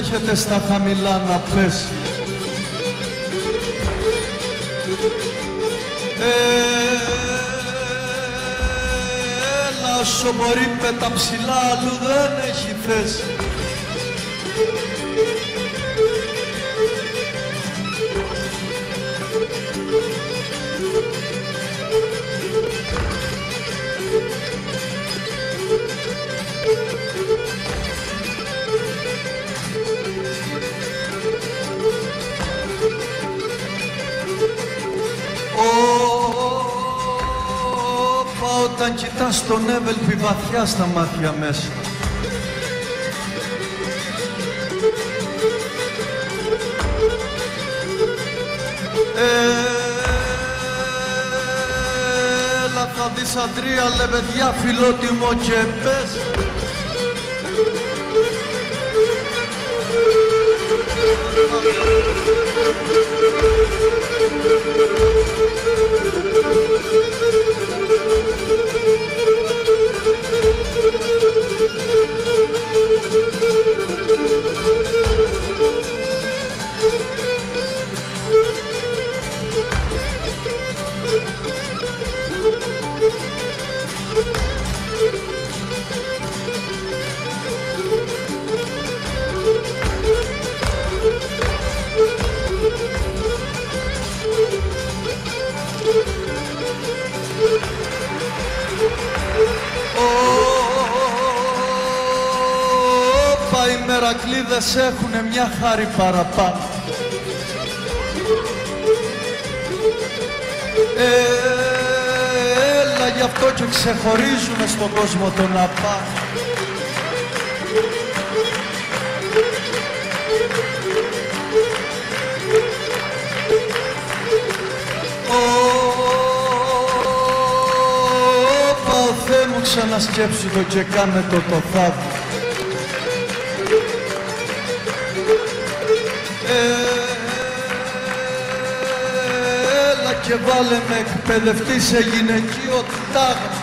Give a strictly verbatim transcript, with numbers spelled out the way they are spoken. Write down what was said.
έρχεται στα χαμηλά να πέσει. Έλα όσο μπορεί με τα ψηλά, αλλού δεν έχει θέση. Όταν κοιτάς τον Εύελπη βαθιά στα μάτια μέσα, έλα θα δεις Αντρία, λε παιδιά φιλότιμο και πες. Οι μερακλίδες έχουνε μια χάρη παραπάνω. Έλα γι' αυτό και ξεχωρίζουμε στον κόσμο τον απά. Όπα ο Θεέ μου, ξανασκέψου το και κάνε το το θαύμα. Έλα και βάλε με εκπαιδευτή σε γυναικείο τάγμα.